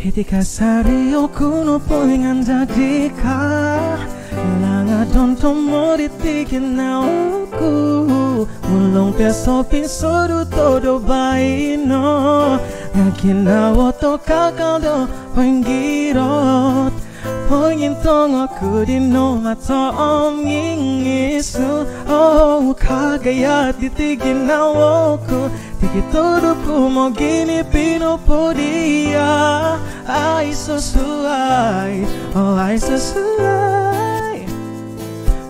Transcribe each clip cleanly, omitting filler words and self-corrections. Hitikasari okuno poingan jadika Langa dontomo ditikin naoku Mulung teso pinsodu todo baino Ngakina woto kakaldo penggirot Pongin tongoku dino mato omgingisu Oh kagaya ditikin naoku Tiki todoku mo gini pinopodia Ai sesuai, oh ai sesuai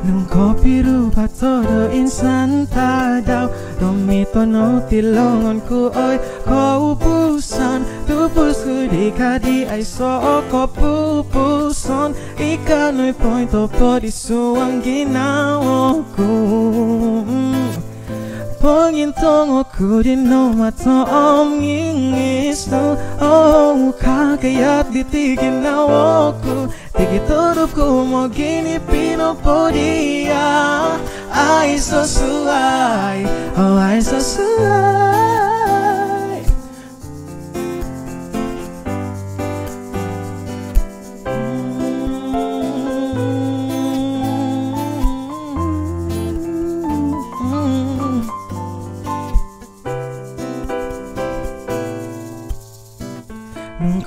Nung kopi rupa todo insan tadau Domito no tilongonku oi kau pusan Tupusku dikadi ai so ko pupuson Ikanoi pointo po disuang ginaoku Pongin tongoku dino mato om ngingisto Oh kagayat ditigin naoku Tiki todoku mo gini pinopodia Ai sesuai, oh ai sesuai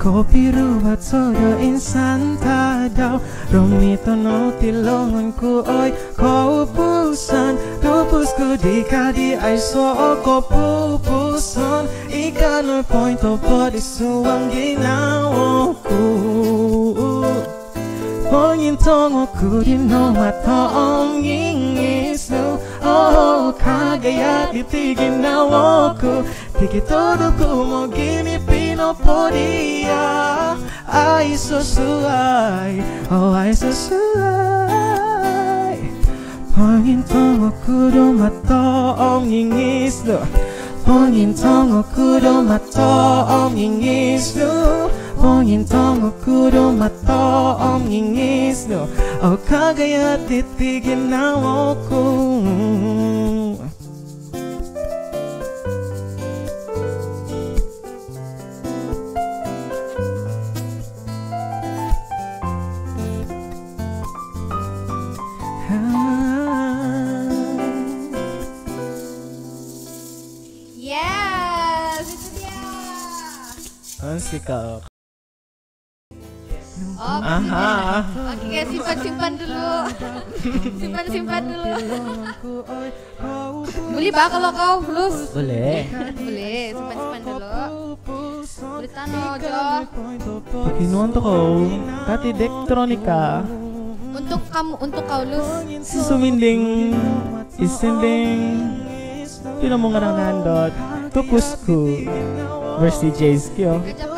Kopi ruwat sodo insan tadau Romito no tilongonku oi kau pusan Tupusku dikadi ai so ko pupusan Ikanoi pointo po disuang ginaoku Pongin tongoku dino mato omgingisu Oh kagaya iti ginaoku Tiki todoku mo gini pinopodia Ai sesuai, oh ai sesuai Pongin tongoku do mato omgingisu Pongin tongoku do mato omgingisu Pongin tongoku do mato omgingisu Oh kagaya titigin naoku Sikap. Oh, oke, simpan-simpan dulu. Beli bah kalau kau belum? Boleh. Boleh, simpan-simpan dulu. Beritano Jo. Bagi nonton kau, kati dektronika. Untuk kamu, untuk kau Lus. Suminding, isinding, tidak mau ngerang nandot. Tukusku. Versi Jay's Kyo.